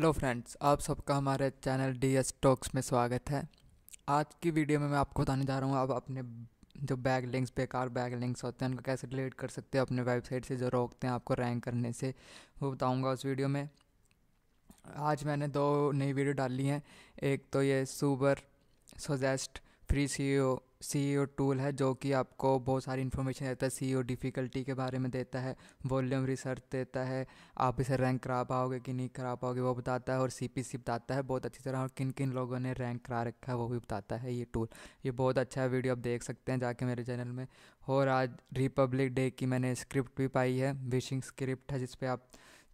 Hello friends, आप सबका हमारे चैनल डी एस टॉक्स में स्वागत है। आज की वीडियो में मैं आपको बताने जा रहा हूँ आप अपने जो बैक लिंक्स, बेकार बैक लिंक्स होते हैं, उनको कैसे डिलीट कर सकते हैं अपने वेबसाइट से, जो रोकते हैं आपको रैंक करने से, वो बताऊँगा उस वीडियो में। आज मैंने दो नई वीडियो डाली हैं। एक तो ये Ubersuggest फ्री सीईओ टूल है, जो कि आपको बहुत सारी इन्फॉर्मेशन देता है। सीईओ डिफ़िकल्टी के बारे में देता है, वॉल्यूम रिसर्च देता है, आप इसे रैंक करा पाओगे कि नहीं करा पाओगे वो बताता है, और सीपीसी बताता है बहुत अच्छी तरह, और किन किन लोगों ने रैंक करा रखा है वो भी बताता है ये टूल। ये बहुत अच्छा वीडियो आप देख सकते हैं जाके मेरे चैनल में। और आज रिपब्लिक डे की मैंने स्क्रिप्ट भी पाई है, विशिंग स्क्रिप्ट है, जिस पर आप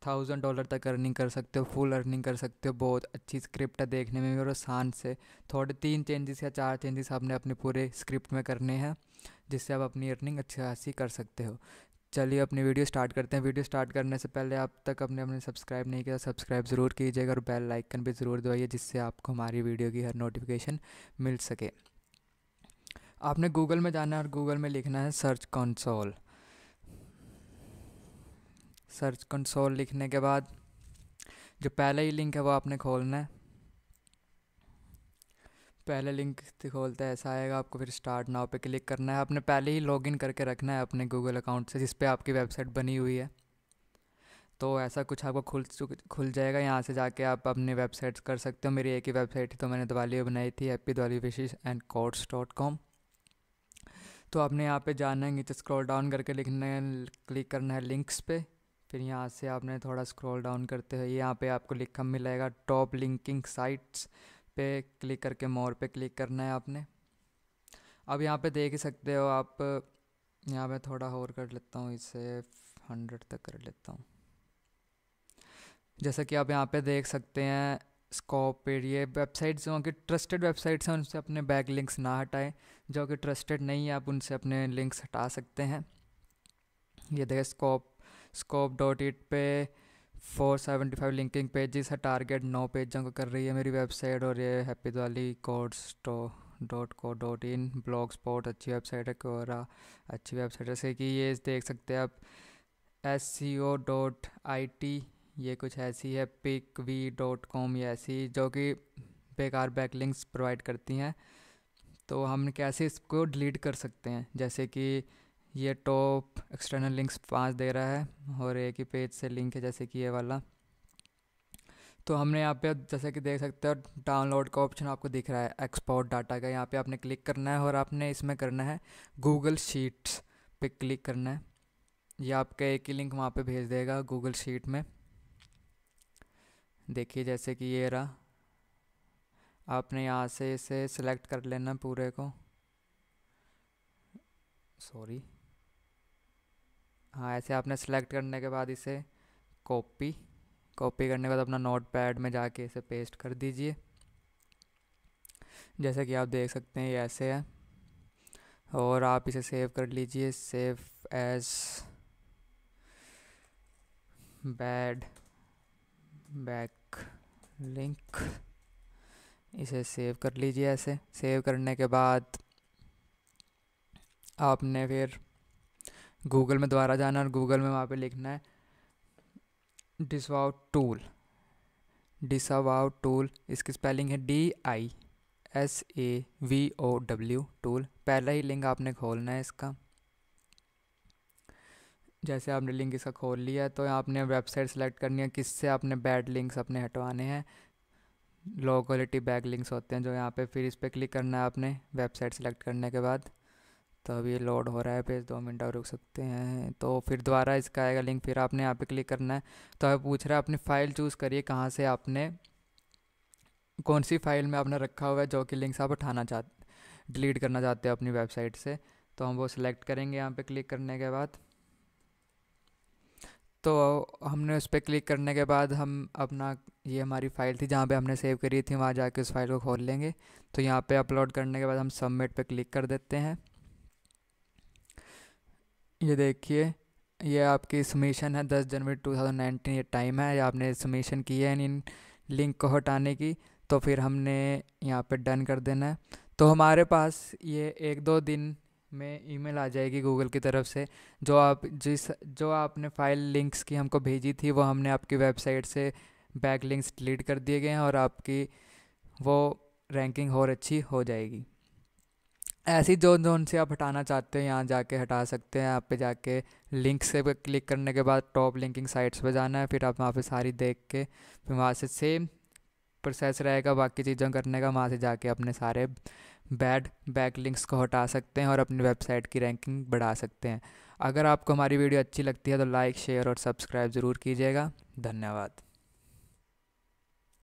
$1000 तक अर्निंग कर सकते हो, फुल अर्निंग कर सकते हो। बहुत अच्छी स्क्रिप्ट है देखने में भी, और आसान से थोड़े 3 चेंजेस या 4 चेंजेस आपने अपने पूरे स्क्रिप्ट में करने हैं, जिससे आप अपनी अर्निंग अच्छी खासी कर सकते हो। चलिए अपनी वीडियो स्टार्ट करते हैं। वीडियो स्टार्ट करने से पहले आप तक अपने सब्सक्राइब नहीं किया, सब्सक्राइब ज़रूर कीजिएगा, और बेल आइकन भी ज़रूर दबाइए, जिससे आपको हमारी वीडियो की हर नोटिफिकेशन मिल सके। आपने गूगल में जाना है और गूगल में लिखना है सर्च कंसोल। सर्च कंसोल लिखने के बाद जो पहला ही लिंक है वो आपने खोलना है। पहले लिंक खोलते ऐसा आएगा, आपको फिर स्टार्ट नाउ पे क्लिक करना है। आपने पहले ही लॉगिन करके रखना है अपने गूगल अकाउंट से, जिस पे आपकी वेबसाइट बनी हुई है। तो ऐसा कुछ आपको खुल जाएगा। यहाँ से जाके आप अपने वेबसाइट्स कर सकते हो। मेरी एक ही वेबसाइट थी तो मैंने दिवाली बनाई थी, happydiwaliwishesandcodes.com। तो आपने यहाँ पे जाना है, नीचे स्क्रॉल डाउन करके क्लिक करना है लिंक्स पे। फिर यहाँ से आपने थोड़ा स्क्रॉल डाउन करते हुए यहाँ पे आपको लिखा मिलेगा टॉप लिंकिंग साइट्स पे क्लिक करके मोर पे क्लिक करना है आपने। अब यहाँ पे देख ही सकते हो आप। यहाँ पे थोड़ा और कर लेता हूँ, इसे 100 तक कर लेता हूँ। जैसा कि आप यहाँ पे देख सकते हैं Scope.it, ये वेबसाइट्स जो कि ट्रस्टेड वेबसाइट्स हैं, उनसे अपने बैक लिंक्स ना हटाएं। जो कि ट्रस्टेड नहीं है आप उनसे अपने लिंक्स हटा सकते हैं। ये देखें Scope.it पे 475 लिंकिंग पेजेस है, टारगेट 9 पेजों को कर रही है मेरी वेबसाइट। और ये happydiwalicodes.co.in ब्लॉग स्पॉट अच्छी वेबसाइट है, कोरा अच्छी वेबसाइट है। जैसे कि ये देख सकते हैं आप sco.it, ये कुछ ऐसी है, pickv.com, ये ऐसी जो कि बेकार बैकलिंक्स प्रोवाइड करती हैं। तो हम कैसे इसको डिलीट कर सकते हैं? जैसे कि ये टॉप एक्सटर्नल लिंक्स 5 दे रहा है और एक ही पेज से लिंक है, जैसे कि ये वाला। तो हमने यहाँ पे जैसे कि देख सकते हो डाउनलोड का ऑप्शन आपको दिख रहा है, एक्सपोर्ट डाटा का। यहाँ पे आपने क्लिक करना है और आपने इसमें करना है गूगल शीट्स पे क्लिक करना है। ये आपका एक ही लिंक वहाँ पर भेज देगा गूगल शीट में। देखिए जैसे कि ये रहा, आपने यहाँ से इसे सिलेक्ट कर लेना पूरे को। ऐसे आपने सेलेक्ट करने के बाद इसे कॉपी करने के बाद अपना नोटपैड में जाके इसे पेस्ट कर दीजिए। जैसे कि आप देख सकते हैं ये ऐसे है, और आप इसे सेव कर लीजिए, सेव एज बैक लिंक, इसे सेव कर लीजिए। ऐसे सेव करने के बाद आपने फिर गूगल में दोबारा जाना और गूगल में वहाँ पे लिखना है डिसअवाउ टूल। इसकी स्पेलिंग है DISAVOW टूल। पहला ही लिंक आपने खोलना है इसका। जैसे आपने लिंक इसका खोल लिया है तो आपने वेबसाइट सेलेक्ट करनी है, किससे आपने बैड लिंक्स अपने हटवाने हैं, लो क्वालिटी बैक लिंक्स होते हैं जो यहाँ पे। फिर इस पर क्लिक करना है आपने वेबसाइट सेलेक्ट करने के बाद। तो अभी लोड हो रहा है पेज, 2 मिनट और रुक सकते हैं। तो फिर दोबारा इसका आएगा लिंक, फिर आपने यहाँ पे क्लिक करना है। तो आप पूछ रहा है अपनी फ़ाइल चूज़ करिए, कहाँ से आपने, कौन सी फ़ाइल में आपने रखा हुआ है जो कि लिंक्स आप डिलीट करना चाहते हो अपनी वेबसाइट से। तो हम वो सिलेक्ट करेंगे यहाँ पर क्लिक करने के बाद। तो हमने उस पर क्लिक करने के बाद हम अपना, ये हमारी फ़ाइल थी जहाँ पे हमने सेव करी थी, वहाँ जाके उस फाइल को खोल लेंगे। तो यहाँ पे अपलोड करने के बाद हम सबमिट पे क्लिक कर देते हैं। ये देखिए ये आपकी सबमिशन है, 10 जनवरी 2019 ये टाइम है, ये आपने सबमिशन की है इन लिंक को हटाने की। तो फिर हमने यहाँ पे डन कर देना है। तो हमारे पास ये 1-2 दिन में ईमेल आ जाएगी गूगल की तरफ से, जो आपने फ़ाइल लिंक्स की हमको भेजी थी वो हमने आपकी वेबसाइट से बैक लिंक्स डिलीट कर दिए गए हैं और आपकी वो रैंकिंग और अच्छी हो जाएगी। ऐसी जोन से आप हटाना चाहते हो यहाँ जाके हटा सकते हैं। यहाँ पे जाके लिंक से क्लिक करने के बाद टॉप लिंकिंग साइट्स पे जाना है, फिर आप वहाँ पे सारी देख के फिर वहाँ से सेम प्रोसेस रहेगा बाकी चीज़ों करने का। वहाँ से जाके अपने सारे बैड बैक लिंक्स को हटा सकते हैं और अपनी वेबसाइट की रैंकिंग बढ़ा सकते हैं। अगर आपको हमारी वीडियो अच्छी लगती है तो लाइक, शेयर और सब्सक्राइब ज़रूर कीजिएगा। धन्यवाद।